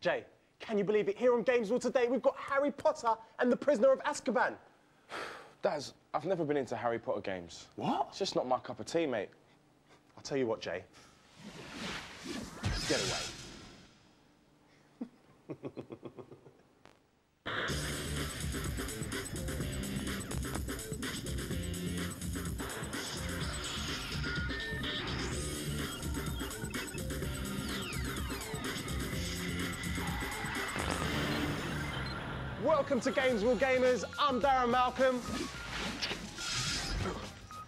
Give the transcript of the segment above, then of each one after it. Jay, can you believe it? Here on Gamezville today, we've got Harry Potter and the Prisoner of Azkaban. Daz, I've never been into Harry Potter games. What? It's just not my cup of tea, mate. I'll tell you what, Jay. Get away. Welcome to Gamezville Gamers. I'm Darren Malcolm.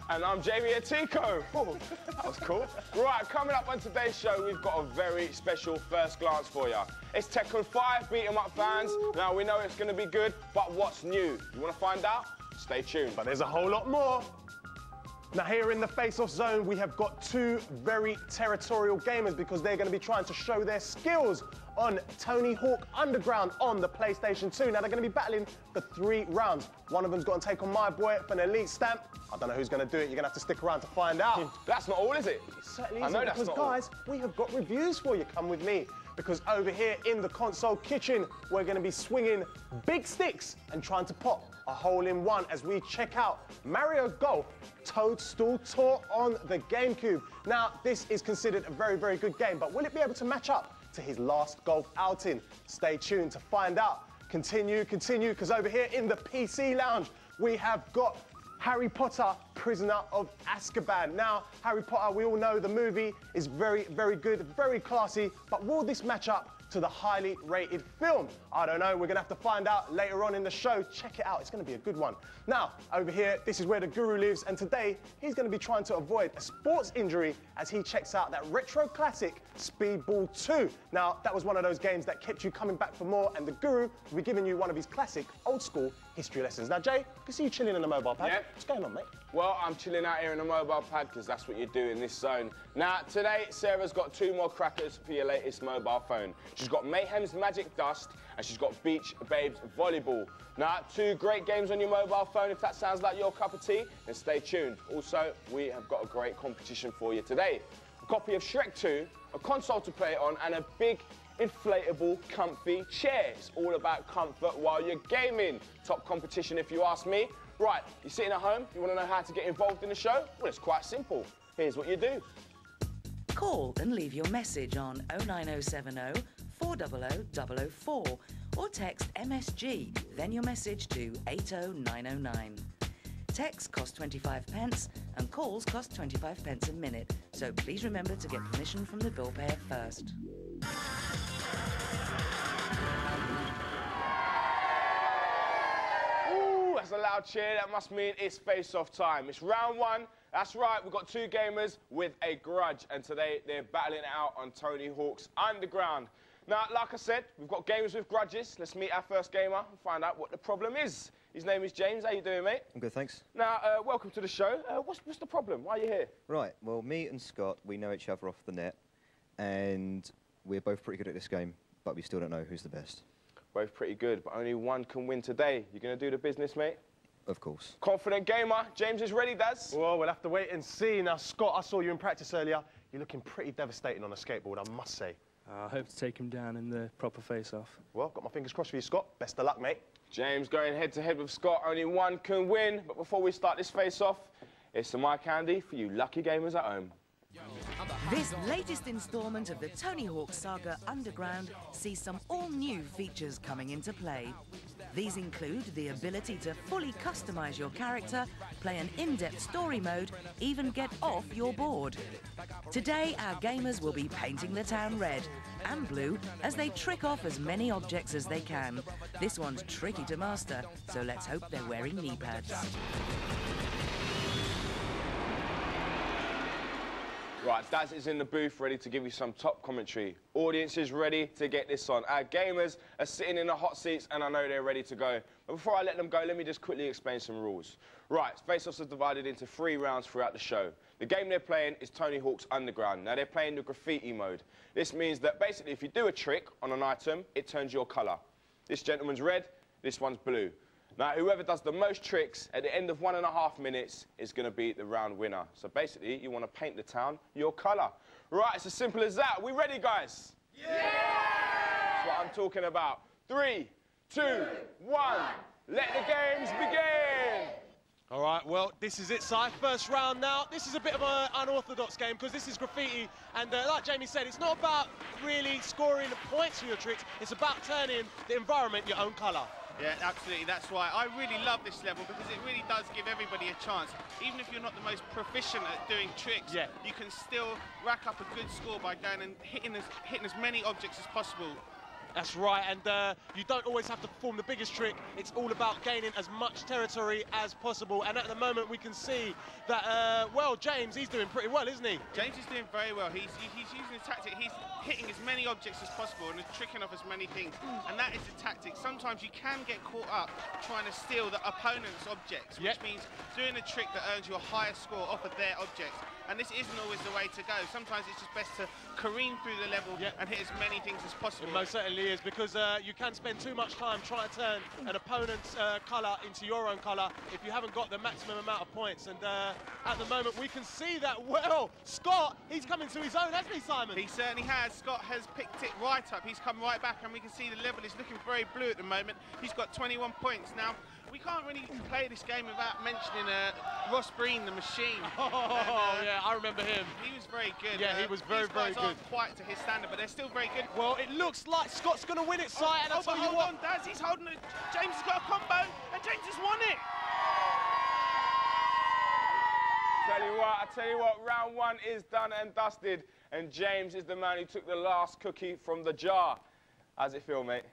And I'm Jamie Atiko. Oh, that was cool. Right, coming up on today's show, we've got a very special first glance for you. It's Tekken 5 beat 'em up fans. Now, we know it's going to be good, but what's new? You want to find out? Stay tuned. But there's a whole lot more. Now, here in the face-off zone, we have got two very territorial gamers because they're going to be trying to show their skills on Tony Hawk's Underground on the PlayStation 2. Now, they're going to be battling for 3 rounds. One of them's got to take on my boy for an elite stamp. I don't know who's going to do it. You're going to have to stick around to find out. That's not all, is it? It certainly isn't, because, guys, we have got reviews for you. Come with me, because over here in the console kitchen, we're going to be swinging big sticks and trying to pop a hole-in-one as we check out Mario Golf Toadstool Tour on the GameCube. Now, this is considered a very, very good game, but will it be able to match up to his last golf outing? Stay tuned to find out. Continue, because over here in the PC lounge, we have got Harry Potter, Prisoner of Azkaban. Now, Harry Potter, we all know the movie is very, very good, very classy, but will this match up to the highly rated film? I don't know, we're gonna have to find out later on in the show. Check it out, it's gonna be a good one. Now, over here, this is where the guru lives, and today, he's gonna be trying to avoid a sports injury as he checks out that retro classic, Speedball 2. Now, that was one of those games that kept you coming back for more, and the guru will be giving you one of his classic, old school history lessons. Now, Jay, I can see you chilling in the mobile pad. Yeah. What's going on, mate? Well, I'm chilling out here in the mobile pad, because that's what you do in this zone. Now, today, Sarah's got 2 more crackers for your latest mobile phone. She's got Mayhem's Magic Dust, and she's got Beach Babes Volleyball. Now, 2 great games on your mobile phone. If that sounds like your cup of tea, then stay tuned. Also, we have got a great competition for you today. A copy of Shrek 2, a console to play on, and a big inflatable comfy chair. It's all about comfort while you're gaming. Top competition if you ask me. Right, you're sitting at home, you want to know how to get involved in the show? Well, it's quite simple. Here's what you do. Call and leave your message on 09070 400 004 or text MSG, then your message to 80909. Texts cost 25 pence and calls cost 25 pence a minute, so please remember to get permission from the bill payer first. Ooh, that's a loud cheer. That must mean it's face-off time. It's round 1. That's right, we've got 2 gamers with a grudge, and today they're battling it out on Tony Hawk's Underground. Now, like I said, we've got gamers with grudges. Let's meet our first gamer and find out what the problem is. His name is James. How you doing, mate? I'm good, thanks. Now, welcome to the show. What's the problem? Why are you here? Right, well, me and Scott, we know each other off the net, and we're both pretty good at this game, but we still don't know who's the best. Both pretty good, but only one can win today. You gonna do the business, mate? Of course. Confident gamer. James is ready, Daz. Well, we'll have to wait and see. Now, Scott, I saw you in practice earlier. You're looking pretty devastating on a skateboard, I must say. I hope to take him down in the proper face-off. Well, I've got my fingers crossed for you, Scott. Best of luck, mate. James going head-to-head with Scott. Only one can win. But before we start this face-off, it's some eye candy for you lucky gamers at home. This latest instalment of the Tony Hawk Saga Underground sees some all-new features coming into play. These include the ability to fully customize your character, play an in-depth story mode, even get off your board. Today, our gamers will be painting the town red and blue as they trick off as many objects as they can. This one's tricky to master, so let's hope they're wearing knee pads. Right, Daz is in the booth ready to give you some top commentary. Audience is ready to get this on. Our gamers are sitting in the hot seats and I know they're ready to go. But before I let them go, let me just quickly explain some rules. Right, face-offs are divided into 3 rounds throughout the show. The game they're playing is Tony Hawk's Underground. Now, they're playing the graffiti mode. This means that basically if you do a trick on an item, it turns your colour. This gentleman's red, this one's blue. Now, whoever does the most tricks at the end of 1.5 minutes is going to be the round winner. So basically, you want to paint the town your colour. Right, it's as simple as that. We ready, guys? Yeah! That's what I'm I'm talking about. 3, 2, 1. Let the games begin. All right, well, this is it, Si. First round now. This is a bit of an unorthodox game because this is graffiti. And like Jamie said, it's not about really scoring the points for your tricks. It's about turning the environment your own colour. Yeah, absolutely. That's why I really love this level, because it really does give everybody a chance. Even if you're not the most proficient at doing tricks, yeah, you can still rack up a good score by going and hitting as many objects as possible. That's right, and you don't always have to perform the biggest trick. It's all about gaining as much territory as possible, and at the moment we can see that, well, James, he's doing pretty well, isn't he? James is doing very well. He's using the tactic. He's hitting as many objects as possible and tricking off as many things, and that is the tactic. Sometimes you can get caught up trying to steal the opponent's objects, which means doing a trick that earns you a higher score off of their objects. And this isn't always the way to go. Sometimes it's just best to careen through the level and hit as many things as possible. It most certainly is, because you can spend too much time trying to turn an opponent's colour into your own colour if you haven't got the maximum amount of points. And at the moment, we can see that, well, Scott, he's coming to his own, hasn't he, Simon? He certainly has. Scott has picked it right up. He's come right back, and we can see the level is looking very blue at the moment. He's got 21 points now. We can't really play this game without mentioning Ross Breen, the machine. Oh, yeah, I remember him. He was very good. Yeah, he was very, very good. These guys aren't quite to his standard, but they're still very good. Well, it looks like Scott's going to win it, Si. Oh, and I'll tell you what. Hold on, Daz. He's holding it. James has got a combo, and James has won it. I tell you what, round one is done and dusted, and James is the man who took the last cookie from the jar. How's it feel, mate?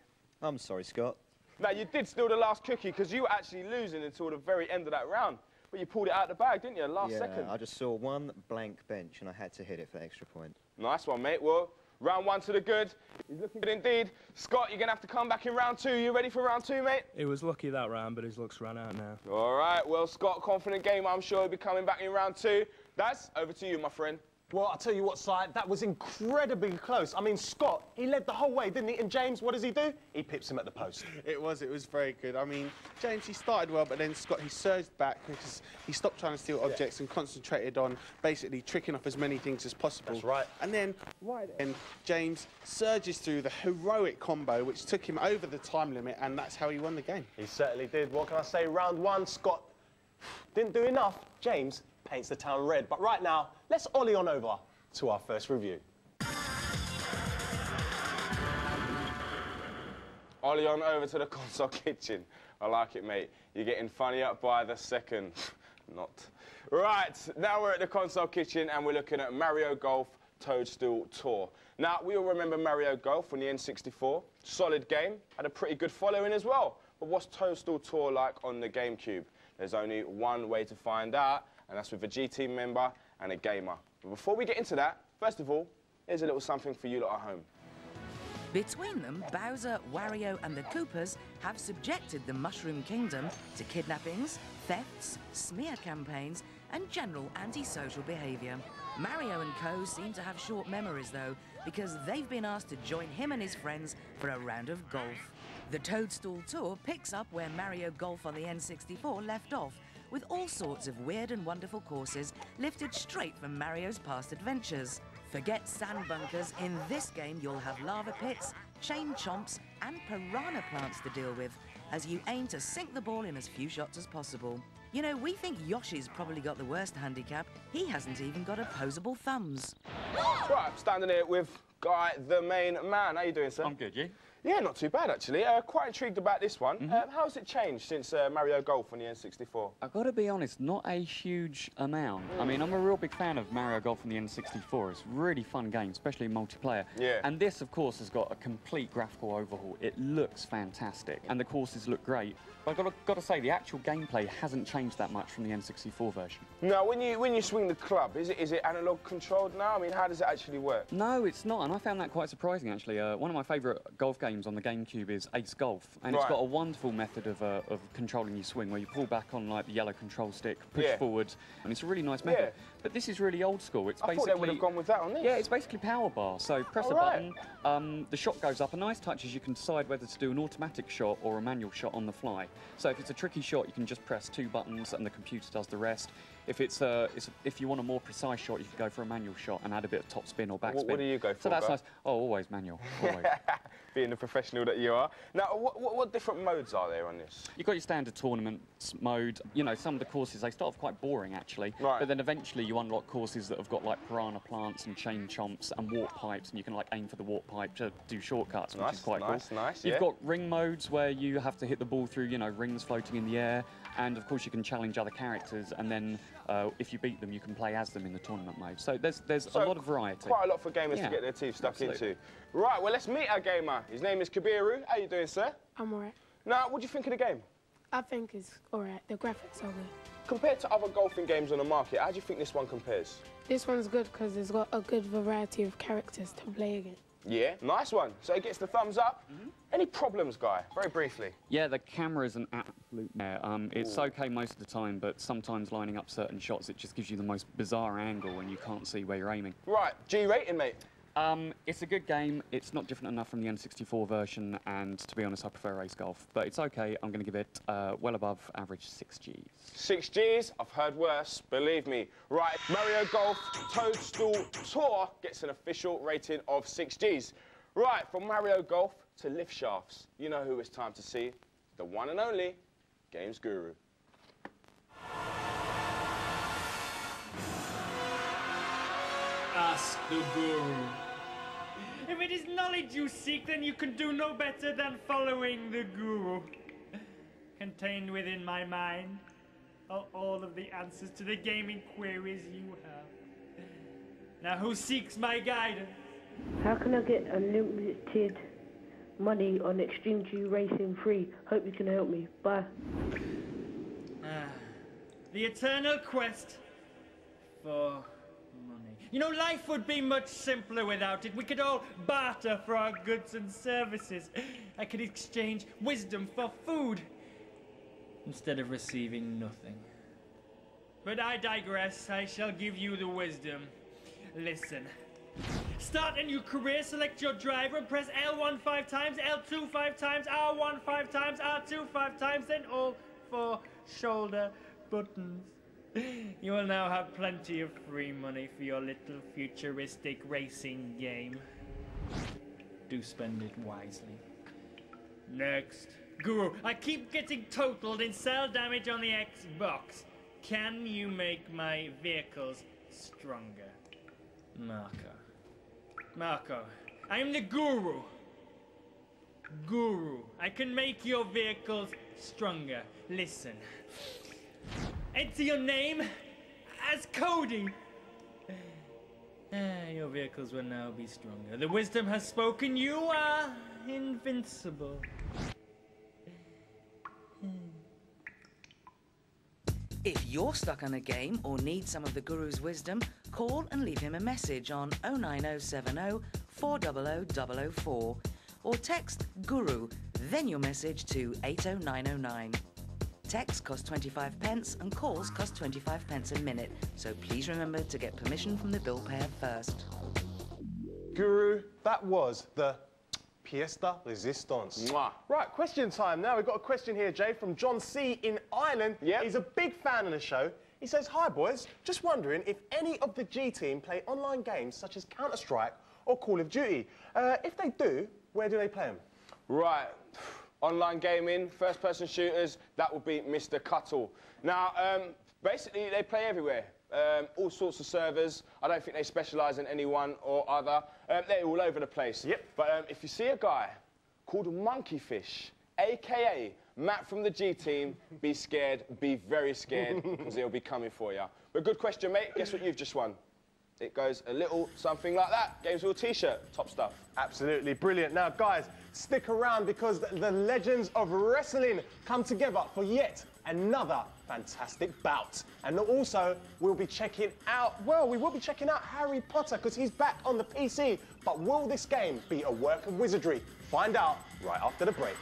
I'm sorry, Scott. Now, you did steal the last cookie, because you were actually losing until the very end of that round. But you pulled it out of the bag, didn't you, last second? Yeah, I just saw one blank bench, and I had to hit it for extra point. Nice one, mate. Well, round one to the good. He's looking good indeed. Scott, you're going to have to come back in round two. You ready for round two, mate? It was lucky that round, but his luck's run out now. All right. Well, Scott, confident game. I'm sure he'll be coming back in round two. That's over to you, my friend. Well, I'll tell you what, Si, that was incredibly close. I mean, Scott, he led the whole way, didn't he? And James, what does he do? He pips him at the post. It was very good. I mean, James, he started well, but then Scott, he surged back because he stopped trying to steal objects and concentrated on basically tricking off as many things as possible. That's right. And then, right at the end, James surges through the heroic combo, which took him over the time limit, and that's how he won the game. He certainly did. What can I say? Round one, Scott didn't do enough. James paints the town red. But right now, let's ollie on over to our first review. Ollie on over to the console kitchen. I like it, mate. You're getting funny up by the second. Not. Right, now we're at the console kitchen and we're looking at Mario Golf Toadstool Tour. Now, we all remember Mario Golf on the N64. Solid game, had a pretty good following as well. But what's Toadstool Tour like on the GameCube? There's only one way to find out, and that's with a G-Team member and a gamer. But before we get into that, first of all, here's a little something for you lot at home. Between them, Bowser, Wario and the Koopas have subjected the Mushroom Kingdom to kidnappings, thefts, smear campaigns and general antisocial behaviour. Mario and co seem to have short memories though, because they've been asked to join him and his friends for a round of golf. The Toadstool Tour picks up where Mario Golf on the N64 left off, with all sorts of weird and wonderful courses lifted straight from Mario's past adventures. Forget sand bunkers. In this game you'll have lava pits, chain chomps and piranha plants to deal with, as you aim to sink the ball in as few shots as possible. You know, we think Yoshi's probably got the worst handicap. He hasn't even got opposable thumbs. Right, I'm standing here with Guy, the main man. How you doing, sir? I'm good, you? Yeah, not too bad, actually. Quite intrigued about this one. How's it changed since Mario Golf on the N64? I've got to be honest, not a huge amount. I mean, I'm a real big fan of Mario Golf on the N64. It's a really fun game, especially multiplayer. Yeah. And this, of course, has got a complete graphical overhaul. It looks fantastic, and the courses look great. But I've got to say, the actual gameplay hasn't changed that much from the N64 version. Now, when you swing the club, is it analog controlled now? I mean, how does it actually work? No, it's not, and I found that quite surprising, actually. One of my favourite golf games on the GameCube is Ace Golf, and it's got a wonderful method of controlling your swing, where you pull back on like the yellow control stick, push forward, and it's a really nice method. But this is really old school. It's basically, I thought they would have gone with that on this. Yeah, it's basically power bar. So press a button, the shot goes up. A nice touch is you can decide whether to do an automatic shot or a manual shot on the fly. So if it's a tricky shot, you can just press two buttons and the computer does the rest. If it's if you want a more precise shot, you can go for a manual shot and add a bit of top spin or backspin. What do you go for? So that's nice. Oh, always manual. Always. being the professional that you are. Now, what different modes are there on this? You've got your standard tournaments mode. You know, some of the courses, they start off quite boring, actually. Right. But then eventually you unlock courses that have got, like, piranha plants and chain chomps and warp pipes, and you can, like, aim for the warp pipe to do shortcuts, which is quite cool. You've got ring modes where you have to hit the ball through, you know, rings floating in the air. And, of course, you can challenge other characters, and then if you beat them, you can play as them in the tournament mode. So there's a lot of variety. Quite a lot for gamers to get their teeth stuck into. Right, well, let's meet our gamer. His name is Kabiru. How you doing, sir? I'm all right. Now, what do you think of the game? I think it's all right. The graphics are good. Compared to other golfing games on the market, how do you think this one compares? This one's good because it's got a good variety of characters to play against. Yeah, nice one. So it gets the thumbs up. Any problems, Guy? Very briefly. Yeah, the camera is an absolute nightmare. It's okay most of the time, but sometimes lining up certain shots, it just gives you the most bizarre angle and you can't see where you're aiming. Right, G rating, mate. It's a good game. It's not different enough from the N64 version, and to be honest, I prefer Ace Golf. But it's okay. I'm going to give it well above average 6 Gs. 6 Gs? I've heard worse. Believe me. Right, Mario Golf Toadstool Tour gets an official rating of 6 Gs. Right, from Mario Golf to lift shafts, you know who it's time to see. The one and only Games Guru. Ask the Guru. If it is knowledge you seek, then you can do no better than following the Guru. Contained within my mind are all of the answers to the gaming queries you have. Now, who seeks my guidance? How can I get unlimited money on Extreme G Racing Free? Hope you can help me. Bye. The eternal quest for money. You know, life would be much simpler without it. We could all barter for our goods and services. I could exchange wisdom for food instead of receiving nothing. But I digress. I shall give you the wisdom. Listen. Start a new career, select your driver and press L1 5 times, L2 5 times, R1 5 times, R2 5 times, then all 4 shoulder buttons. You will now have plenty of free money for your little futuristic racing game. Do spend it wisely. Next. Guru, I keep getting totaled in cell damage on the Xbox. Can you make my vehicles stronger? Marco, I am the Guru. Guru, I can make your vehicles stronger. Listen. Enter your name as Cody. Your vehicles will now be stronger. The wisdom has spoken. You are invincible. If you're stuck on a game or need some of the Guru's wisdom, call and leave him a message on 09070 400 004 or text Guru, then your message to 80909. Texts cost 25 pence and calls cost 25 pence a minute, so please remember to get permission from the bill payer first. Guru, that was the Piesta Resistance. Mwah. Right, question time now. We've got a question here, Jay, from John C. in Ireland. Yep. He's a big fan of the show. He says, hi, boys. Just wondering if any of the G team play online games such as Counter-Strike or Call of Duty. If they do, where do they play them? Right. Online gaming, first-person shooters, that would be Mr. Cuttle. Now, basically, they play everywhere. All sorts of servers. I don't think they specialise in any one or other. They're all over the place. Yep. But if you see a guy called Monkeyfish, a.k.a. Matt from the G Team, be scared, be very scared, because he'll be coming for you. But good question, mate. Guess what you've just won? It goes a little something like that. Gamesville T-shirt, top stuff. Absolutely brilliant. Now, guys, stick around because the legends of wrestling come together for yet another fantastic bout. And also, we'll be checking out, well, we will be checking out Harry Potter because he's back on the PC. But will this game be a work of wizardry? Find out right after the break.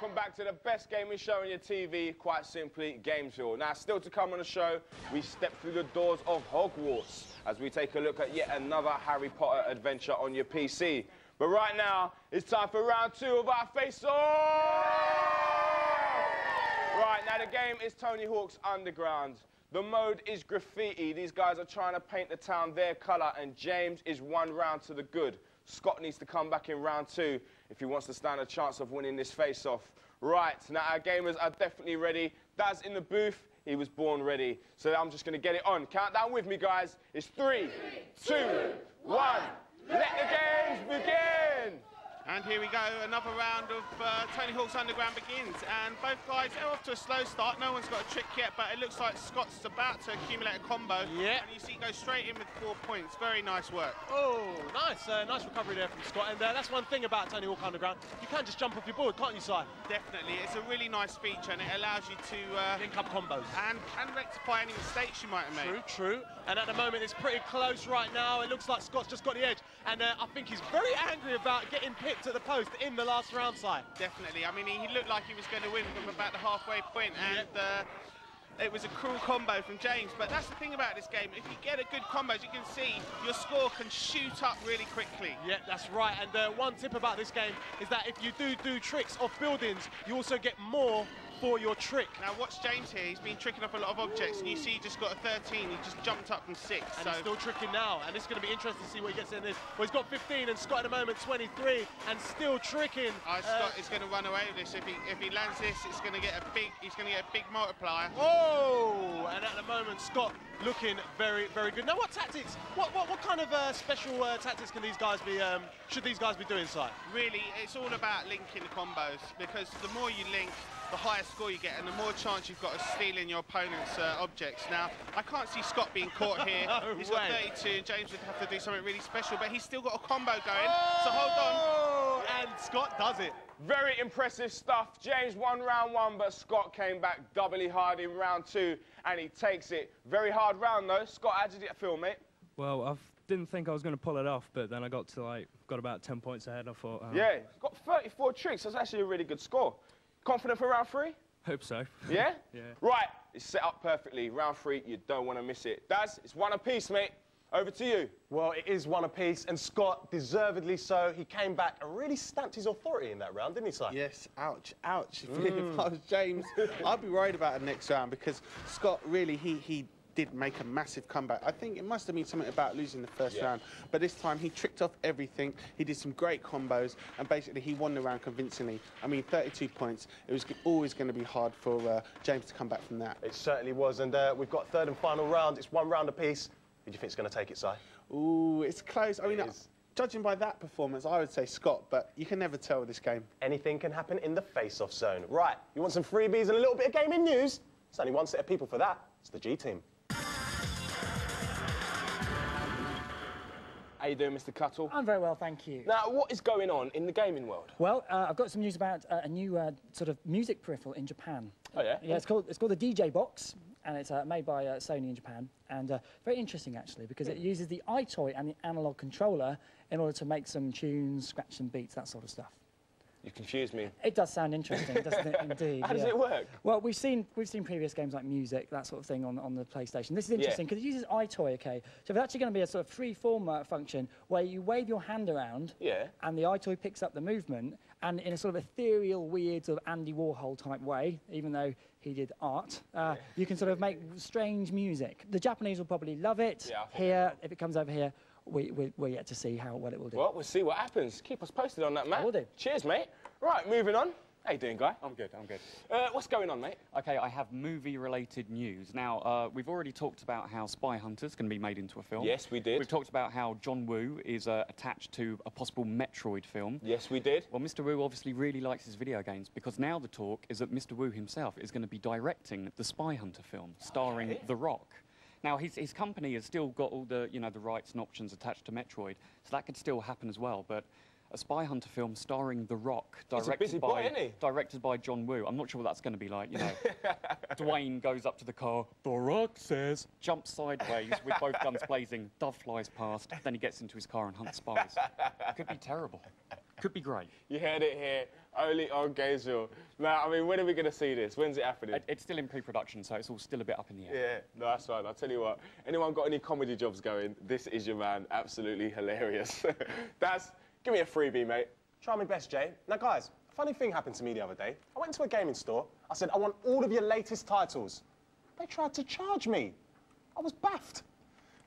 Welcome back to the best gaming show on your TV, quite simply, Gamezville. Now, still to come on the show, we step through the doors of Hogwarts as we take a look at yet another Harry Potter adventure on your PC. But right now, it's time for round 2 of our face-off! Right, now the game is Tony Hawk's Underground. The mode is graffiti. These guys are trying to paint the town their colour, and James is one round to the good. Scott needs to come back in round two if he wants to stand a chance of winning this face-off. Right, now our gamers are definitely ready. Daz in the booth, he was born ready. So I'm just going to get it on. Countdown with me, guys. It's three, two, one. Let the games begin! And here we go, another round of Tony Hawk's Underground begins, and both guys are off to a slow start. No one's got a trick yet, but it looks like Scott's about to accumulate a combo. Yeah. And you see he goes straight in with 4 points. Very nice work. Oh, nice. Nice recovery there from Scott. And that's one thing about Tony Hawk Underground. You can just jump off your board, can't you, Si? Definitely. It's a really nice feature, and it allows you to... link up combos. And rectify any mistakes you might have made. True, true. And at the moment, it's pretty close right now. It looks like Scott's just got the edge. And I think he's very angry about getting picked to the post in the last round, side. Definitely. I mean, he looked like he was going to win from about the halfway point, and it was a cruel combo from James. But that's the thing about this game. If you get a good combo, as you can see, your score can shoot up really quickly. Yeah, that's right. And one tip about this game is that if you do tricks off buildings, you also get more for your trick. Now watch James here, he's been tricking up a lot of objects. Ooh. And you see he just got a 13, he just jumped up from 6. And so he's still tricking now, and it's going to be interesting to see what he gets in this. Well, he's got 15, and Scott at the moment 23, and still tricking. Scott is going to run away with this. If he lands this, it's going to get a big, he's going to get a big multiplier. Oh, and at the moment Scott looking very, very good. Now what tactics, what kind of special tactics can these guys be, should these guys be doing, Si? Really, it's all about linking the combos, because the more you link, the higher score you get, and the more chance you've got of stealing your opponent's objects. Now, I can't see Scott being caught here. No he's got 32, James would have to do something really special, but he's still got a combo going, so hold on. And Scott does it. Very impressive stuff. James won round one, but Scott came back doubly hard in round two, and he takes it. Very hard round, though. Scott, how did it feel, mate? Well, I didn't think I was going to pull it off, but then I got to, like, got about 10 points ahead, I thought. Yeah, got 34 tricks. That's actually a really good score. Confident for round three? Hope so. Yeah? Yeah. Right, it's set up perfectly. Round three, you don't want to miss it. Daz, it's one apiece, mate. Over to you. Well, it is one apiece, and Scott, deservedly so, he came back and really stamped his authority in that round, didn't he, Si? Yes, ouch, ouch. If I was James, I'd be worried about the next round, because Scott really, he did make a massive comeback. I think it must have been something about losing the first round, but this time he tricked off everything. He did some great combos, and basically he won the round convincingly. I mean, 32 points. It was always going to be hard for James to come back from that. It certainly was, and we've got third and final round. It's one round apiece. Who do you think's going to take it, Si? Ooh, it's close. I mean, judging by that performance, I would say Scott, but you can never tell with this game. Anything can happen in the face-off zone. Right, you want some freebies and a little bit of gaming news? There's only one set of people for that. It's the G Team. How you doing, Mr. Cuttle? I'm very well, thank you. Now, what is going on in the gaming world? Well, I've got some news about a new sort of music peripheral in Japan. Oh, yeah? Yeah, it's called the DJ Box, and it's made by Sony in Japan. And very interesting, actually, because it uses the iToy and the analog controller in order to make some tunes, scratch some beats, that sort of stuff. You confuse me. It does sound interesting, doesn't it? Indeed. How does it work? Well, we've seen previous games like music, that sort of thing, on the PlayStation. This is interesting because it uses iToy, okay? So it's actually going to be a sort of free-form function where you wave your hand around, and the iToy picks up the movement, and in a sort of ethereal, weird, sort of Andy Warhol-type way, even though he did art, you can sort of make strange music. The Japanese will probably love it. Yeah, here, if it comes over here, we're yet to see how well it will do. Well, we'll see what happens. Keep us posted on that, mate. I will do. Cheers, mate. Right, moving on. How you doing, Guy? I'm good, I'm good. What's going on, mate? OK, I have movie-related news. Now, we've already talked about how Spy Hunter's going to be made into a film. Yes, we did. We've talked about how John Woo is attached to a possible Metroid film. Yes, we did. Well, Mr. Woo obviously really likes his video games, because now the talk is that Mr. Woo himself is going to be directing the Spy Hunter film, starring The Rock. Now, his company has still got all the, you know, the rights and options attached to Metroid, so that could still happen as well, but a Spy Hunter film starring The Rock, directed by John Woo. I'm not sure what that's going to be like, you know. Dwayne goes up to the car, The Rock says, jumps sideways with both guns blazing, dove flies past, then he gets into his car and hunts spies. Could be terrible. Could be great. You heard it here. Only on Gamezville. Now, I mean, when are we going to see this? When's it happening? It's still in pre-production, so it's all still a bit up in the air. Yeah, no, that's right. I'll tell you what. Anyone got any comedy jobs going? This is your man. Absolutely hilarious. That's... Give me a freebie, mate. Try my best, Jay. Now, guys, a funny thing happened to me the other day. I went to a gaming store. I said, I want all of your latest titles. They tried to charge me. I was baffed.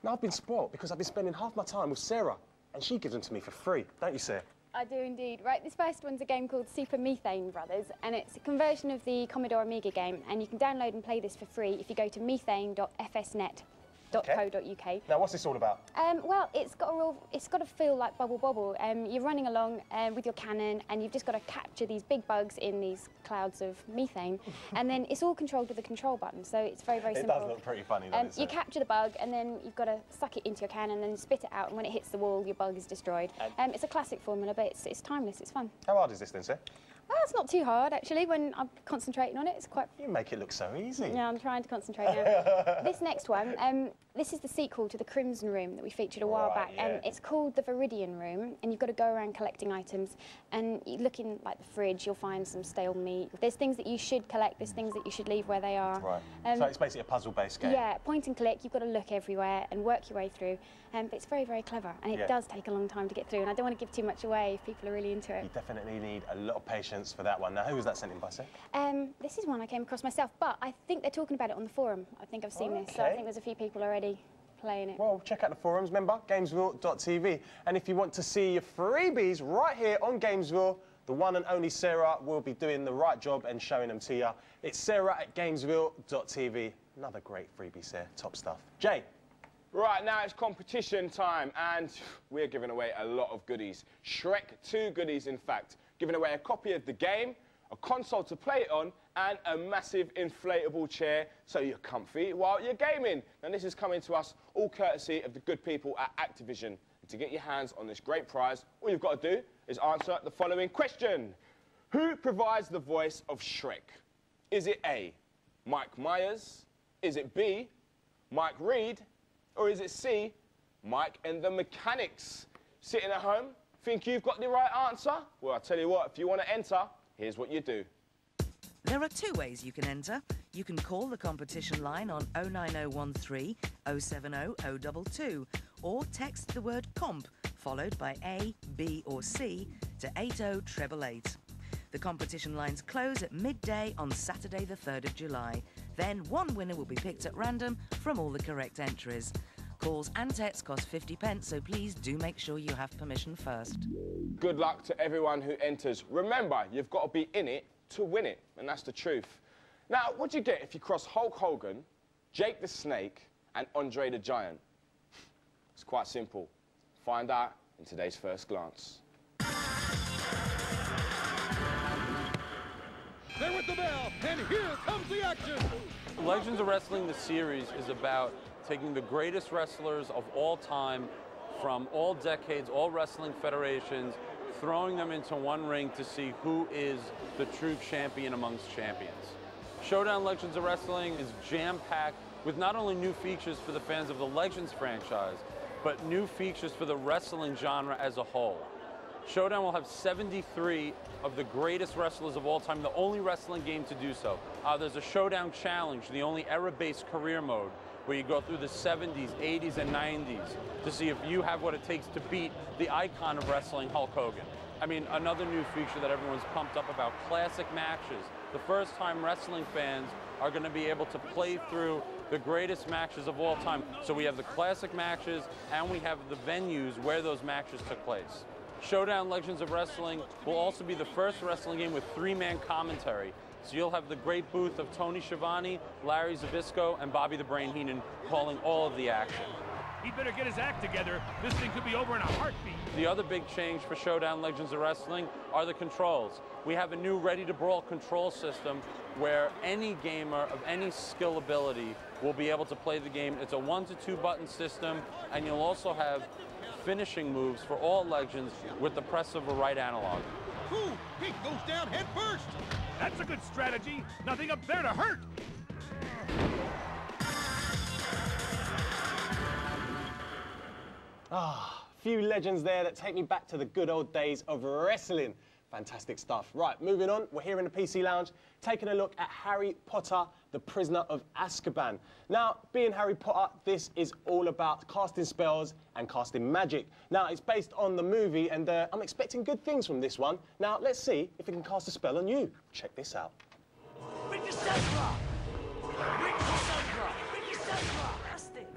Now I've been spoilt because I've been spending half my time with Sarah, and she gives them to me for free, don't you, Sarah? I do indeed. Right, this first one's a game called Super Methane Brothers, and it's a conversion of the Commodore Amiga game, and you can download and play this for free if you go to methane.fsnet.co.uk. Now, what's this all about? Well, it's got a feel like Bubble Bobble. You're running along with your cannon, and you've just got to capture these big bugs in these clouds of methane, and then it's all controlled with a control button. So it's very, very simple. It does look pretty funny. You capture the bug, and then you've got to suck it into your cannon, and then spit it out. And when it hits the wall, your bug is destroyed. It's a classic formula, but it's timeless. It's fun. How hard is this then, sir? Well, it's not too hard, actually. When I'm concentrating on it, it's quite... You make it look so easy. Yeah, I'm trying to concentrate now. This next one, this is the sequel to The Crimson Room that we featured a while back. Yeah. It's called The Viridian Room, and you've got to go around collecting items. And you look in, like, the fridge, you'll find some stale meat. There's things that you should collect, there's things that you should leave where they are. Right. So it's basically a puzzle-based game. Yeah, point and click. You've got to look everywhere and work your way through. But it's very, very clever, and it does take a long time to get through. And I don't want to give too much away if people are really into it. You definitely need a lot of patience for that one. Now, who was that sent in by, sir? This is one I came across myself, but I think they're talking about it on the forum. I think I've seen this, so I think there's a few people already playing it. Well, check out the forums, remember, Gamezville.tv. And if you want to see your freebies right here on Gamezville, the one and only Sarah will be doing the right job and showing them to you. It's Sarah at Gamezville.tv. Another great freebie, sir. Top stuff. Jay. Right, now it's competition time, and we're giving away a lot of goodies. Shrek 2 goodies, in fact. Giving away a copy of the game, a console to play it on, and a massive inflatable chair so you're comfy while you're gaming. And this is coming to us all courtesy of the good people at Activision. And to get your hands on this great prize, all you've got to do is answer the following question. Who provides the voice of Shrek? Is it A, Mike Myers? Is it B, Mike Reed? Or is it C, Mike and the Mechanics? Sitting at home, think you've got the right answer? Well, I'll tell you what, if you want to enter, here's what you do. There are two ways you can enter. You can call the competition line on 09013 070022, or text the word comp, followed by A, B or C, to 80888. The competition lines close at midday on Saturday the 3rd of July. Then one winner will be picked at random from all the correct entries. Calls and texts cost 50p, so please do make sure you have permission first. Good luck to everyone who enters. Remember, you've got to be in it to win it, and that's the truth. Now, what do you get if you cross Hulk Hogan, Jake the Snake, and Andre the Giant? It's quite simple. Find out in today's First Glance. There with the bell, and here comes the action! Legends of Wrestling, the series, is about taking the greatest wrestlers of all time from all decades, all wrestling federations, throwing them into one ring to see who is the true champion amongst champions. Showdown Legends of Wrestling is jam-packed with not only new features for the fans of the Legends franchise, but new features for the wrestling genre as a whole. Showdown will have 73 of the greatest wrestlers of all time, the only wrestling game to do so. There's a Showdown Challenge, the only era-based career mode, where you go through the 70s, 80s, and 90s to see if you have what it takes to beat the icon of wrestling, Hulk Hogan. I mean, another new feature that everyone's pumped up about, classic matches. The first time wrestling fans are going to be able to play through the greatest matches of all time. So we have the classic matches, and we have the venues where those matches took place. Showdown Legends of Wrestling will also be the first wrestling game with three-man commentary. So you'll have the great booth of Tony Schiavone, Larry Zbyszko, and Bobby the Brain Heenan calling all of the action. He'd better get his act together. This thing could be over in a heartbeat. The other big change for Showdown Legends of Wrestling are the controls. We have a new ready-to-brawl control system where any gamer of any skill ability will be able to play the game. It's a 1 to 2 button system, and you'll also have finishing moves for all Legends with the press of a right analog. Ooh, he goes down head first. That's a good strategy. Nothing up there to hurt. Ah, few legends there that take me back to the good old days of wrestling. Fantastic stuff. Right, moving on. We're here in the PC Lounge taking a look at Harry Potter, the Prisoner of Azkaban. Now, being Harry Potter, this is all about casting spells and casting magic. Now, it's based on the movie, and I'm expecting good things from this one. Now, let's see if it can cast a spell on you. Check this out. Bring yourself up. Bring yourself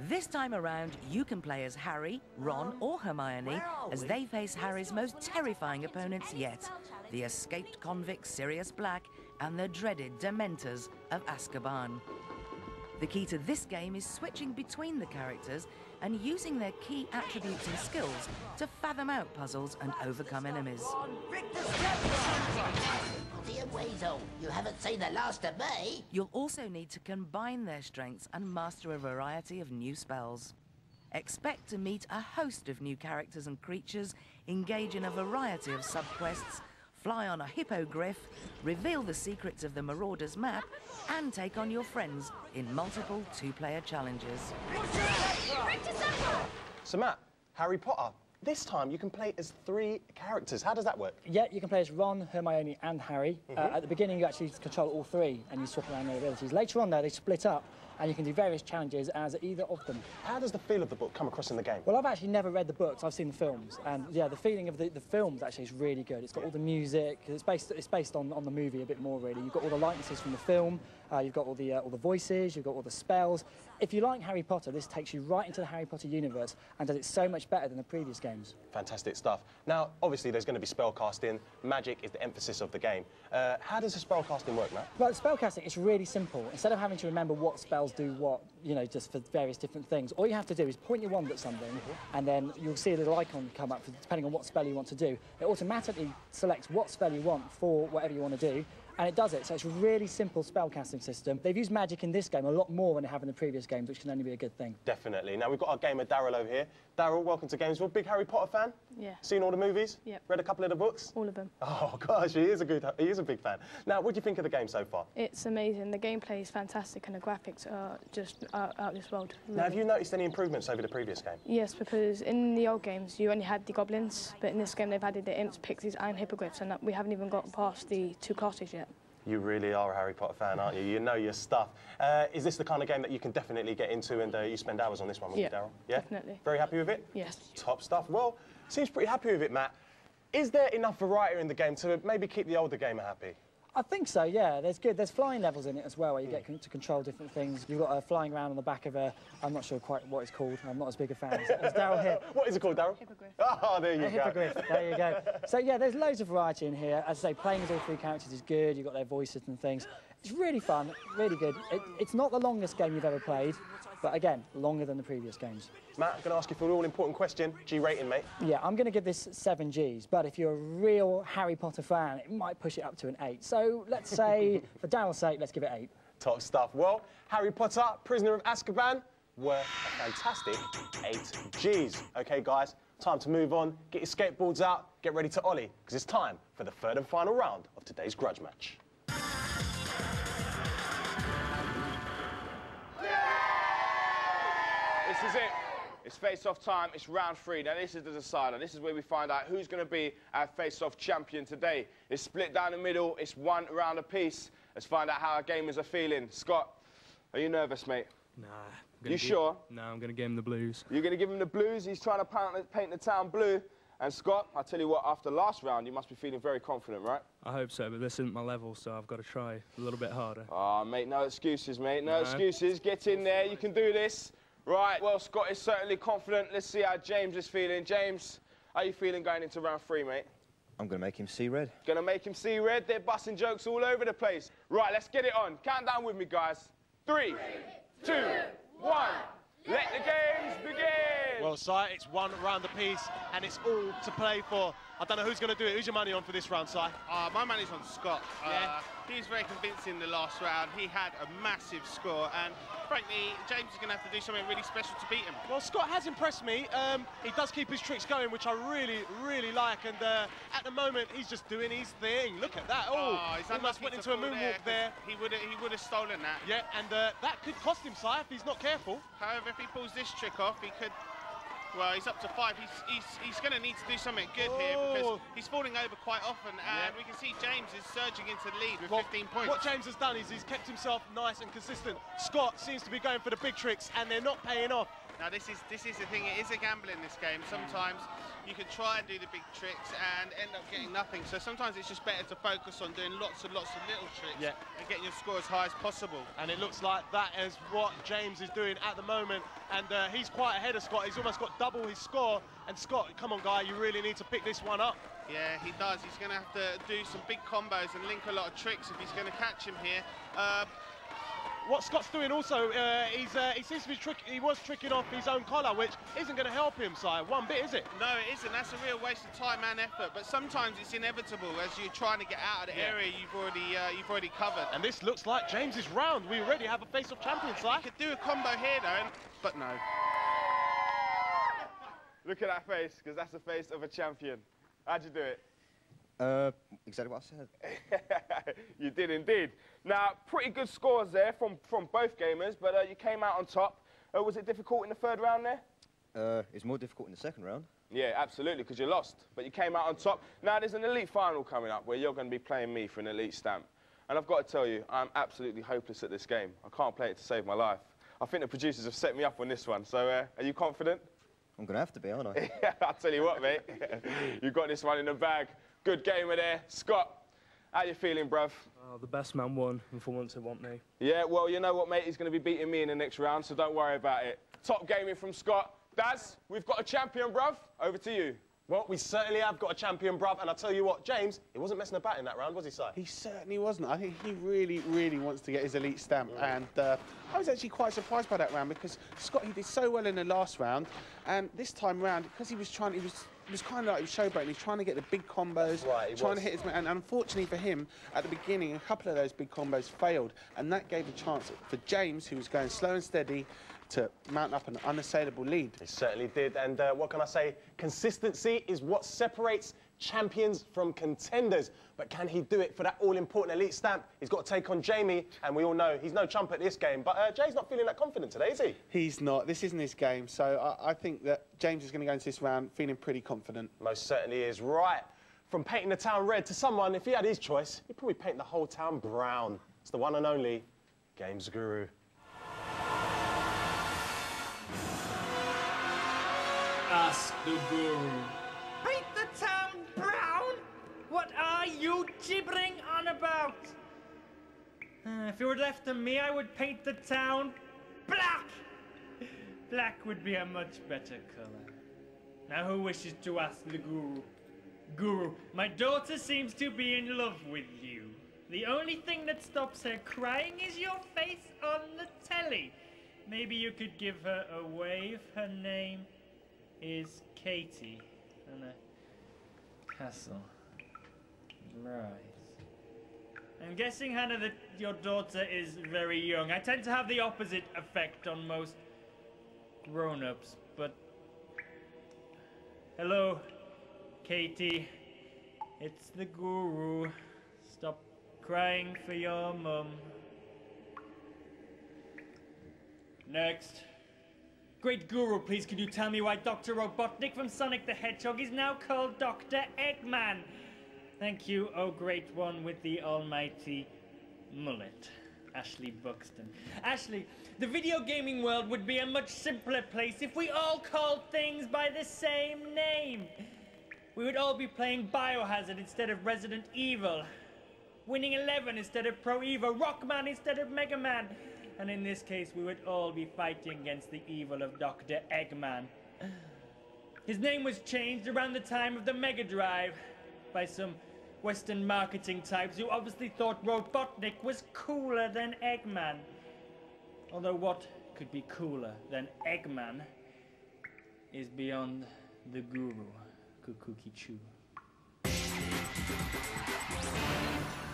This time around, you can play as Harry, Ron, or Hermione as they face Harry's most terrifying opponents yet, the escaped convict Sirius Black and the dreaded Dementors of Azkaban. The key to this game is switching between the characters and using their key attributes and skills to fathom out puzzles and overcome enemies. You haven't seen the last of me. You'll also need to combine their strengths and master a variety of new spells. Expect to meet a host of new characters and creatures, engage in a variety of subquests, fly on a hippogriff, reveal the secrets of the Marauders map, and take on your friends in multiple two-player challenges. So Matt, Harry Potter. This time you can play as three characters. How does that work? Yeah, you can play as Ron, Hermione and Harry. At the beginning you actually control all three and you swap around their abilities. Later on though they split up and you can do various challenges as either of them. How does the feel of the book come across in the game? Well, I've actually never read the books, I've seen the films, and yeah, the feeling of the films actually is really good. It's got all the music, it's based on the movie a bit more really. You've got all the likenesses from the film, you've got all the voices, you've got all the spells. If you like Harry Potter, this takes you right into the Harry Potter universe and does it so much better than the previous games. Fantastic stuff. Now, obviously there's going to be spellcasting. Magic is the emphasis of the game. How does the spellcasting work, Matt? Well, the spellcasting, it's really simple. Instead of having to remember what spells do what, you know, just for various different things. All you have to do is point your wand at something and then you'll see a little icon come up, depending on what spell you want to do. It automatically selects what spell you want for whatever you want to do, and it does it. So it's a really simple spellcasting system. They've used magic in this game a lot more than they have in the previous games, which can only be a good thing. Definitely. Now, we've got our gamer Daryl over here. Daryl, welcome to Gamezville. Big Harry Potter fan? Yeah. Seen all the movies? Yeah. Read a couple of the books? All of them. Oh, gosh, he is a big fan. Now, what do you think of the game so far? It's amazing. The gameplay is fantastic and the graphics are just out of this world. Really. Now, have you noticed any improvements over the previous game? Yes, because in the old games, you only had the goblins, but in this game, they've added the imps, pixies and hippogriffs, and we haven't even gotten past the two classes yet. You really are a Harry Potter fan, aren't you? You know your stuff. Is this the kind of game that you can definitely get into and you spend hours on this one, wouldn't you, Daryl? Yeah, definitely. Very happy with it? Yes. Top stuff. Well, seems pretty happy with it, Matt. Is there enough variety in the game to maybe keep the older gamer happy? I think so, yeah. There's flying levels in it as well, where you get to control different things. You've got flying around on the back of a... I'm not sure quite what it's called. I'm not as big a fan as Daryl here. What is it called, Daryl? Hippogriff. Oh, there you go. Hippogriff, there you go. So, yeah, there's loads of variety in here. As I say, playing as all three characters is good. You've got their voices and things. It's really fun, really good. It's not the longest game you've ever played, but, again, longer than the previous games. Matt, I'm going to ask you for an all-important question. G rating, mate. Yeah, I'm going to give this 7 Gs, but if you're a real Harry Potter fan, it might push it up to an 8. So let's say, for Daryl's sake, let's give it 8. Top stuff. Well, Harry Potter, Prisoner of Azkaban, were a fantastic 8 Gs. OK, guys, time to move on. Get your skateboards out, get ready to ollie, because it's time for the third and final round of today's grudge match. This is it. It's face-off time. It's round 3. Now, this is the decider. This is where we find out who's going to be our face-off champion today. It's split down the middle. It's one round apiece. Let's find out how our gamers are feeling. Scott, are you nervous, mate? Nah. You sure? No, I'm going to give him the blues. You're going to give him the blues? He's trying to paint the town blue. And, Scott, I'll tell you what, after last round, you must be feeling very confident, right? I hope so, but this isn't my level, so I've got to try a little bit harder. Oh, mate, no excuses, mate. No excuses. Get in there. You can do this. Right, well, Scott is certainly confident. Let's see how James is feeling. James, how are you feeling going into round 3, mate? I'm going to make him see red. Going to make him see red? They're busting jokes all over the place. Right, let's get it on. Count down with me, guys. 3, 2, 1. Let the games begin! Well, Si, it's one round apiece, and it's all to play for. I don't know who's going to do it. Who's your money on for this round, Si? My money's on Scott. Yeah. He was very convincing the last round. He had a massive score, and frankly, James is going to have to do something really special to beat him. Well, Scott has impressed me. He does keep his tricks going, which I really, really like. And at the moment, he's just doing his thing. Look at that! Oh, he almost went into a moonwalk there. He would have stolen that. Yeah, and that could cost him, Si, if he's not careful. However, if he pulls this trick off, he could. Well, he's up to 5. He's going to need to do something good here because he's falling over quite often, and we can see James is surging into the lead with 15 points. What James has done is he's kept himself nice and consistent. Scott seems to be going for the big tricks, and they're not paying off. Now this is the thing, it is a gamble in this game. Sometimes you can try and do the big tricks and end up getting nothing. So sometimes it's just better to focus on doing lots of little tricks and getting your score as high as possible. And it looks like that is what James is doing at the moment. And he's quite ahead of Scott. He's almost got double his score. And Scott, come on, guy, you really need to pick this one up. Yeah, he does. He's going to have to do some big combos and link a lot of tricks if he's going to catch him here. What Scott's doing also, he seems to be tricking off his own collar, which isn't going to help him, Si, one bit, is it? No, it isn't. That's a real waste of time and effort. But sometimes it's inevitable as you're trying to get out of the area you've already covered. And this looks like James's round. We already have a face-off champion, Si. He could do a combo here, though, but no. Look at that face, because that's the face of a champion. How'd you do it? Exactly what I said. You did indeed. Now, pretty good scores there from both gamers, but you came out on top. Was it difficult in the third round there? It's more difficult in the second round. Yeah, absolutely, because you lost, but you came out on top. Now, there's an elite final coming up where you're going to be playing me for an elite stamp. And I've got to tell you, I'm absolutely hopeless at this game. I can't play it to save my life. I think the producers have set me up on this one, so are you confident? I'm going to have to be, aren't I? I'll tell you what, mate. You've got this one in the bag. Good gamer there. Scott, how you feeling, bruv? Oh, the best man won, and for once it won't me. Yeah, well, you know what, mate? He's going to be beating me in the next round, so don't worry about it. Top gaming from Scott. Daz, we've got a champion, bruv. Over to you. Well, we certainly have got a champion, bruv, and I'll tell you what, James, he wasn't messing about in that round, was he, Si? He certainly wasn't. I think he really, really wants to get his elite stamp, and I was actually quite surprised by that round because Scott, he did so well in the last round, and this time round, because he was trying, it was kind of like he was showboating, he's trying to get the big combos, trying to hit his man, and unfortunately for him, at the beginning, a couple of those big combos failed, and that gave a chance for James, who was going slow and steady, to mount up an unassailable lead. It certainly did, and what can I say? Consistency is what separates champions from contenders, but can he do it for that all-important elite stamp? He's got to take on Jamie, and we all know he's no chump at this game, but Jay's not feeling that confident today, is he? He's not. This isn't his game, so I think that James is going to go into this round feeling pretty confident. Most certainly is. Right, from painting the town red to someone, if he had his choice, he'd probably paint the whole town brown. It's the one and only Games Guru. Ask the Guru. Paint the town brown? What are you gibbering on about? If it were left to me, I would paint the town black. Black would be a much better color. Now who wishes to ask the Guru? Guru, my daughter seems to be in love with you. The only thing that stops her crying is your face on the telly. Maybe you could give her a wave. Her name is Katie, and a castle. Right. I'm guessing, Hannah, that your daughter is very young. I tend to have the opposite effect on most grown-ups, but... Hello, Katie. It's the Guru. Stop crying for your mum. Next. Great Guru, please could you tell me why Dr. Robotnik from Sonic the Hedgehog is now called Dr. Eggman? Thank you, oh great one with the almighty mullet, Ashley Buxton. Ashley, the video gaming world would be a much simpler place if we all called things by the same name. We would all be playing Biohazard instead of Resident Evil, Winning Eleven instead of Pro Evo, Rockman instead of Mega Man. And in this case, we would all be fighting against the evil of Dr. Eggman. His name was changed around the time of the Mega Drive by some Western marketing types who obviously thought Robotnik was cooler than Eggman. Although what could be cooler than Eggman is beyond the Guru. Kukukichu.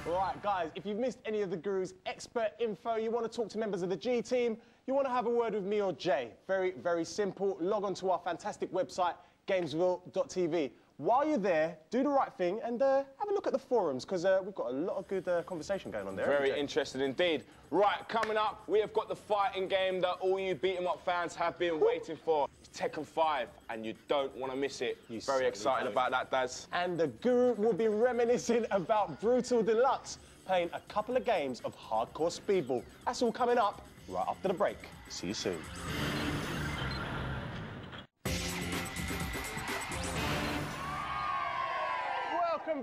Right, guys, if you've missed any of the Guru's expert info, you want to talk to members of the G team, you want to have a word with me or Jay, very, very simple. Log on to our fantastic website, gamesville.tv. While you're there, do the right thing and have a look at the forums, because we've got a lot of good conversation going on there. Very interesting indeed. Right, coming up, we have got the fighting game that all you beat-em-up fans have been waiting for. Tekken 5, and you don't want to miss it. You're very excited about that, Daz. And the Guru will be reminiscing about Brutal Deluxe, playing a couple of games of hardcore speedball. That's all coming up right after the break. See you soon.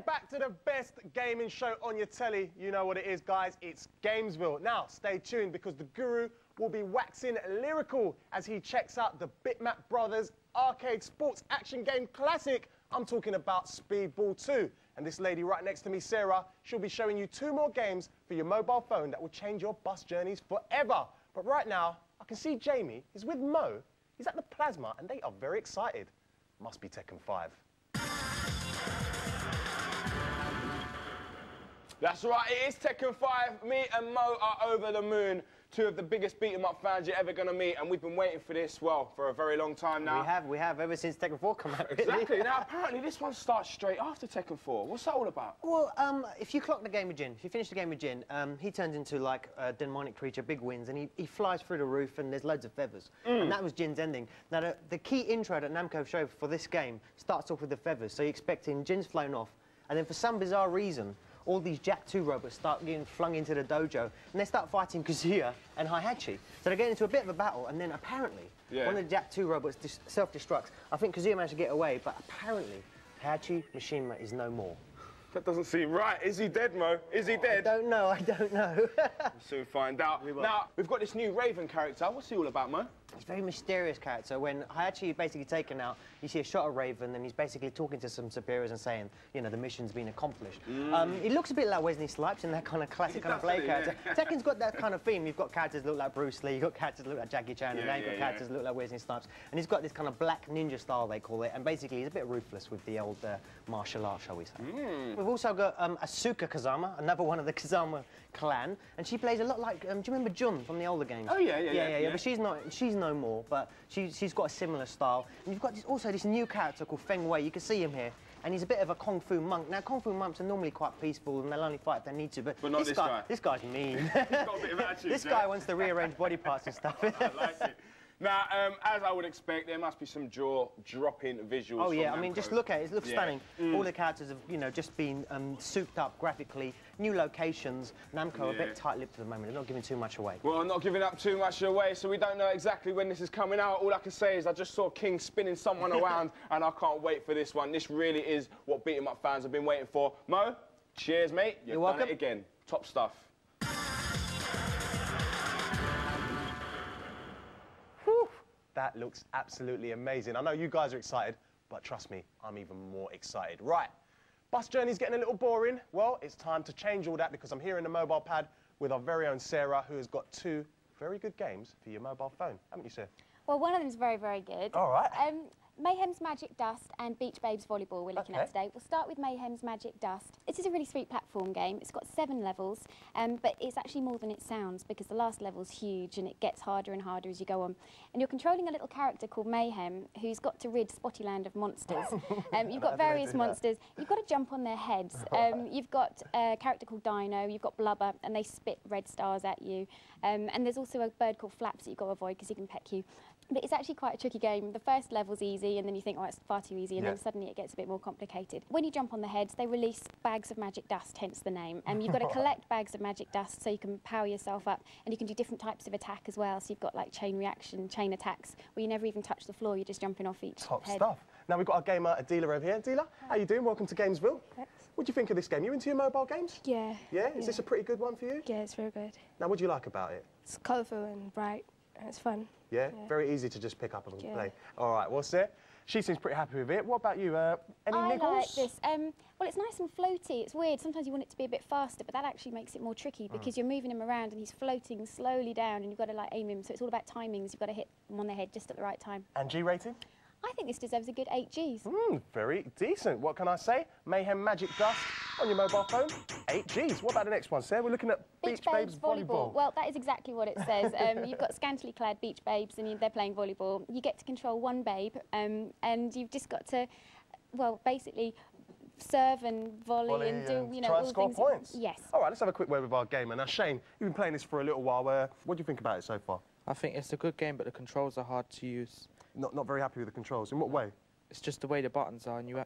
Welcome back to the best gaming show on your telly. You know what it is, guys. It's Gamezville. Now, stay tuned because the guru will be waxing lyrical as he checks out the Bitmap Brothers arcade sports action game classic. I'm talking about Speedball 2. And this lady right next to me, Sarah, she'll be showing you two more games for your mobile phone that will change your bus journeys forever. But right now, I can see Jamie is with Mo. He's at the plasma, and they are very excited. Must be Tekken 5. That's right, it is Tekken 5. Me and Mo are over the moon. Two of the biggest beat-em-up fans you're ever going to meet, and we've been waiting for this, well, for a very long time now. We have, ever since Tekken 4 came out. Really. Exactly. Now, apparently, this one starts straight after Tekken 4. What's that all about? Well, if you clock the game with Jin, if you finish the game with Jin, he turns into, like, a demonic creature, big wings, and he flies through the roof, and there's loads of feathers. And that was Jin's ending. Now, the key intro that Namco showed for this game starts off with the feathers, so you're expecting Jin's flown off, and then for some bizarre reason, all these Jack 2 robots start getting flung into the dojo, and they start fighting Kazuya and Heihachi. So they get into a bit of a battle, and then apparently, one of the Jack 2 robots self-destructs. I think Kazuya managed to get away, but apparently, Heihachi Mishima is no more. That doesn't seem right. Is he dead, Mo? Is he dead? I don't know. We'll soon find out. We will. Now, we've got this new Raven character. What's he all about, Mo? He's a very mysterious character. When Heihachi is basically taken out, you see a shot of Raven, and he's basically talking to some superiors and saying, you know, the mission's been accomplished. He looks a bit like Wesley Snipes in that kind of classic kind of Blade character. Yeah. Tekken's got that kind of theme. You've got characters that look like Bruce Lee, you've got characters that look like Jackie Chan, and now you've got characters that look like Wesley Snipes. And he's got this kind of black ninja style, they call it, and basically he's a bit ruthless with the old martial art, shall we say. We've also got Asuka Kazama, another one of the Kazama clan, and she plays a lot like, do you remember Jun from the older games? Oh, yeah. But she's no more, but she's got a similar style. And you've got also this new character called Feng Wei. You can see him here, and he's a bit of a Kung Fu monk. Now, Kung Fu monks are normally quite peaceful, and they'll only fight if they need to, but not this guy. This guy's mean. He's got a bit of attitude, this guy wants to rearrange body parts and stuff. I like it. Now, as I would expect, there must be some jaw-dropping visuals. Oh, yeah, I mean, just look at it. It looks stunning. All the characters have, you know, just been souped up graphically. New locations. Namco are a bit tight-lipped at the moment. They're not giving too much away. Well, I'm not giving up too much away, so we don't know exactly when this is coming out. All I can say is I just saw King spinning someone around, and I can't wait for this one. This really is what beat-em-up fans have been waiting for. Mo, cheers, mate. You're welcome. Done it again. Top stuff. That looks absolutely amazing. I know you guys are excited, but trust me, I'm even more excited. Right, bus journey's getting a little boring. Well, it's time to change all that because I'm here in the mobile pad with our very own Sarah, who has got two very good games for your mobile phone. Haven't you, Sarah? Well, one of them is very, very good. All right. Mayhem's Magic Dust and Beach Babes Volleyball we're looking at today. We'll start with Mayhem's Magic Dust. This is a really sweet platform game. It's got 7 levels, but it's actually more than it sounds because the last level's huge and it gets harder and harder as you go on. And you're controlling a little character called Mayhem who's got to rid Spottyland of monsters. You've got various monsters. You've got to jump on their heads. You've got a character called Dino. You've got Blubber, and they spit red stars at you. And there's also a bird called Flaps that you've got to avoid because he can peck you. But it's actually quite a tricky game. The first level's easy, and then you think, oh, it's far too easy, and then suddenly it gets a bit more complicated. When you jump on the heads, they release bags of magic dust, hence the name. And you've got to collect bags of magic dust so you can power yourself up, and you can do different types of attack as well. So you've got, like, chain reaction, chain attacks, where you never even touch the floor, you're just jumping off each head. Top stuff. Now we've got our gamer, Adela, over here. Adela, how you doing? Welcome to Gamezville. Thanks. What do you think of this game? You into your mobile games? Yeah. Yeah? Is this a pretty good one for you? Yeah, it's very good. Now, what do you like about it? It's colourful and bright. It's fun. Yeah? Very easy to just pick up and play. All right, what's it? She seems pretty happy with it. What about you? Any niggles? I like this. Well, it's nice and floaty. It's weird. Sometimes you want it to be a bit faster, but that actually makes it more tricky because you're moving him around and he's floating slowly down, and you've got to, like, aim him. So it's all about timings. You've got to hit him on the head just at the right time. And G rating? I think this deserves a good 8 Gs. Very decent. What can I say? Mayhem Magic Dust on your mobile phone, 8 Gs. What about the next one, Sarah? We're looking at Beach Babes Volleyball. Well, that is exactly what it says. You've got scantily clad beach babes, and they're playing volleyball. You get to control one babe, and you've just got to, well, basically serve and volley and do, you know, try and score points. Yes. All right, let's have a quick word with our gamer. Now, Shane, you've been playing this for a little while. What do you think about it so far? I think it's a good game, but the controls are hard to use. Not very happy with the controls. In what way? It's just the way the buttons are, and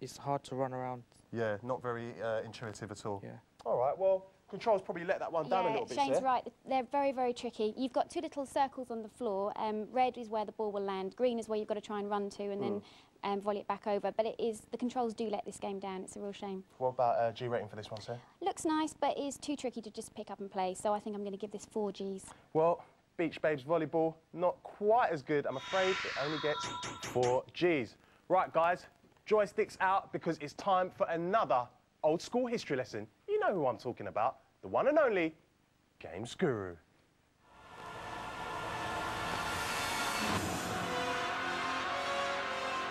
it's hard to run around. Yeah, not very intuitive at all. Yeah. All right, well, controls probably let that one down a little bit. Shane's right. They're very, very tricky. You've got two little circles on the floor. Red is where the ball will land. Green is where you've got to try and run to and then volley it back over. But it is, the controls do let this game down. It's a real shame. What about G rating for this one, sir? Looks nice, but it is too tricky to just pick up and play. So I think I'm going to give this 4 Gs. Well, Beach Babes Volleyball, not quite as good, I'm afraid. It only gets 4 Gs. Right, guys, joysticks out because it's time for another old school history lesson. You know who I'm talking about, the one and only Games Guru.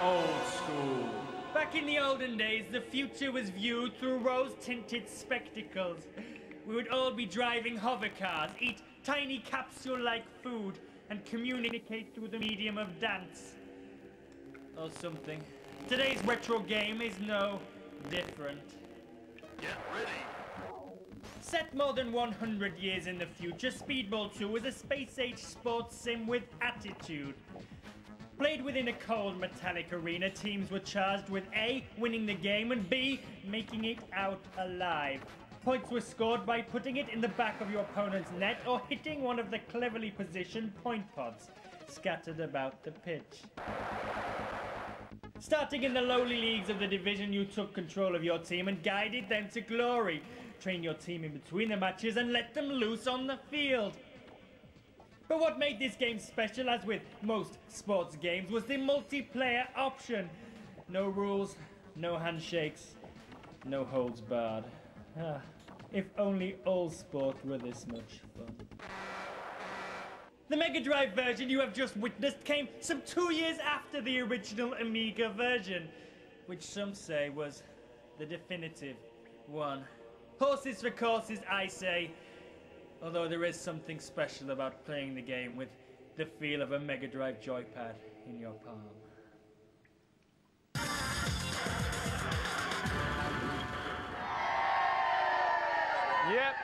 Old school. Back in the olden days, the future was viewed through rose-tinted spectacles. We would all be driving hover cars, eat tiny capsule-like food, and communicate through the medium of dance. Or something. Today's retro game is no different. Get ready. Set more than 100 years in the future, Speedball 2 is a space-age sports sim with attitude. Played within a cold metallic arena, teams were charged with A, winning the game, and B, making it out alive. Points were scored by putting it in the back of your opponent's net or hitting one of the cleverly positioned point pods scattered about the pitch. Starting in the lowly leagues of the division, you took control of your team and guided them to glory. Train your team in between the matches and let them loose on the field. But what made this game special, as with most sports games, was the multiplayer option. No rules, no handshakes, no holds barred. Ah, if only all sport were this much fun. The Mega Drive version you have just witnessed came some 2 years after the original Amiga version, which some say was the definitive one. Horses for courses, I say, although there is something special about playing the game with the feel of a Mega Drive joypad in your palm. Yep,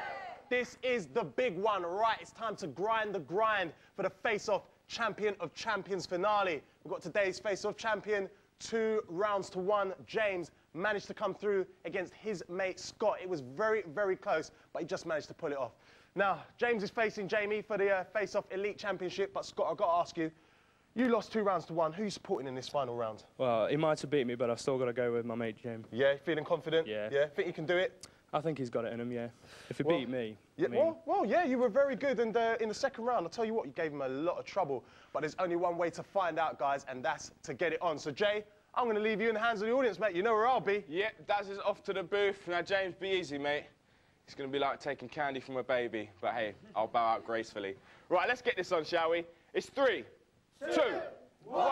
this is the big one, right? It's time to grind the grind for the face-off Champion of Champions finale. We've got today's face-off champion, 2 rounds to 1. James managed to come through against his mate, Scott. It was very, very close, but he just managed to pull it off. Now, James is facing Jamie for the face-off elite championship, but Scott, I've got to ask you, you lost 2 rounds to 1. Who are you supporting in this final round? Well, he might have beat me, but I've still got to go with my mate, James. Yeah, feeling confident? Yeah. Yeah, think you can do it? I think he's got it in him, yeah. If he beat me. Yeah, I mean... well, yeah, you were very good, and in the second round, I'll tell you what, you gave him a lot of trouble. But there's only one way to find out, guys, and that's to get it on. So, Jay, I'm going to leave you in the hands of the audience, mate. You know where I'll be. Yeah, Daz is off to the booth. Now, James, be easy, mate. It's going to be like taking candy from a baby. But, hey, I'll bow out gracefully. Right, let's get this on, shall we? It's 3, 2, 1.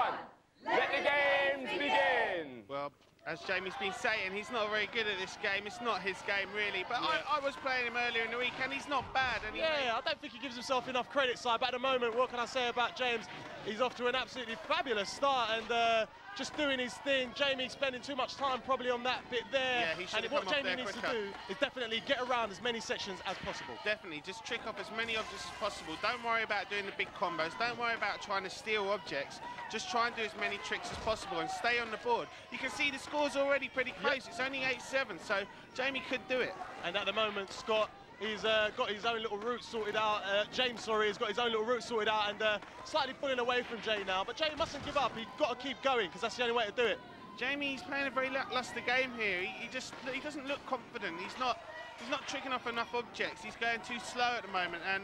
Let the games begin. Well... as Jamie's been saying, he's not very good at this game. It's not his game, really. But yeah. I was playing him earlier in the week, and he's not bad. Anyway. Yeah, I don't think he gives himself enough credit, Si. But at the moment, what can I say about James? He's off to an absolutely fabulous start and just doing his thing. Jamie spending too much time probably on that bit there. Yeah, he should have come up there quicker. And what Jamie needs to do is definitely get around as many sections as possible. Definitely, just trick up as many objects as possible. Don't worry about doing the big combos. Don't worry about trying to steal objects. Just try and do as many tricks as possible and stay on the board. You can see the score's already pretty close. Yep. It's only 8-7, so Jamie could do it. And at the moment, Scott... he's got his own little route sorted out. James, sorry, has got his own little route sorted out and slightly pulling away from Jay now. But Jay mustn't give up. He's got to keep going because that's the only way to do it. Jamie's playing a very lackluster game here. He doesn't look confident. He's not tricking off enough objects. He's going too slow at the moment, and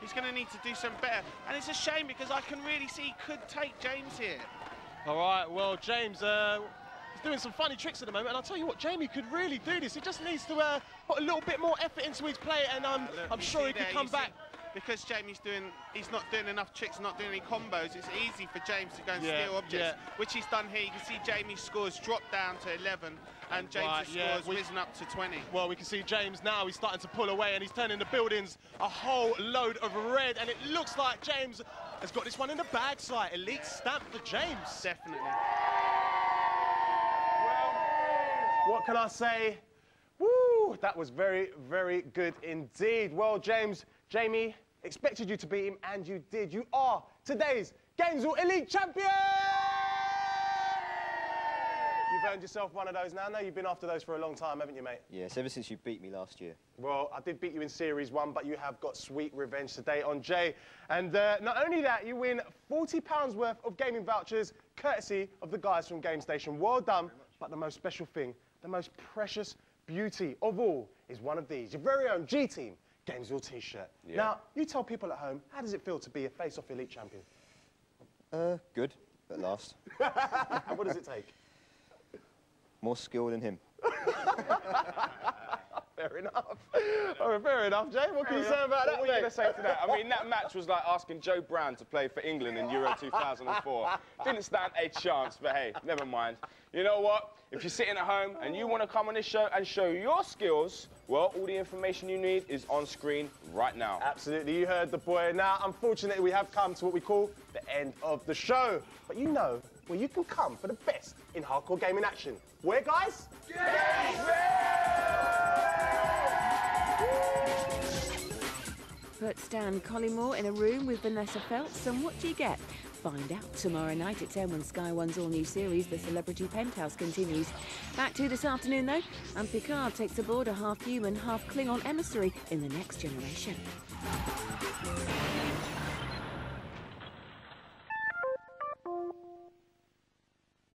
he's going to need to do some better. And it's a shame because I can really see he could take James here. All right. Well, James. He's doing some funny tricks at the moment, and I'll tell you what, Jamie could really do this. He just needs to put a little bit more effort into his play, and look, I'm sure he could come back. Because Jamie's he's not doing enough tricks, not doing any combos, it's easy for James to go and steal objects, which he's done here. You can see Jamie's scores drop down to 11, and James' scores risen up to 20. Well, we can see James now, he's starting to pull away, and he's turning the buildings a whole load of red, and it looks like James has got this one in the bag, side. Elite stamp for James. Definitely. What can I say? Woo, that was very, very good indeed. Well, James, Jamie expected you to beat him, and you did. You are today's Gamezville Elite Champion! You've earned yourself one of those now. I know you've been after those for a long time, haven't you, mate? Yes, ever since you beat me last year. Well, I did beat you in Series 1, but you have got sweet revenge today on Jay. And not only that, you win £40 worth of gaming vouchers, courtesy of the guys from GameStation. Well done, but the most special thing, the most precious beauty of all is one of these, your very own G-Team Gamezville T-shirt. Yeah. Now, you tell people at home, how does it feel to be a face-off elite champion? Good, at last. What does it take? More skill than him. Fair enough. Oh, fair enough, Jay. What can you say about that? What are you going to say to that? I mean, that match was like asking Joe Brown to play for England in Euro 2004. Didn't stand a chance, but hey, never mind. You know what? If you're sitting at home and you want to come on this show and show your skills, well, all the information you need is on screen right now. Absolutely. You heard the boy. Now, unfortunately, we have come to what we call the end of the show. But you know where you can come for the best in hardcore gaming action. Where, guys? Put Stan Collymore in a room with Vanessa Phelps and what do you get? Find out tomorrow night at 10 when Sky One's all-new series The Celebrity Penthouse continues. Back to this afternoon, though, and Picard takes aboard a half-human, half-Klingon emissary in The Next Generation.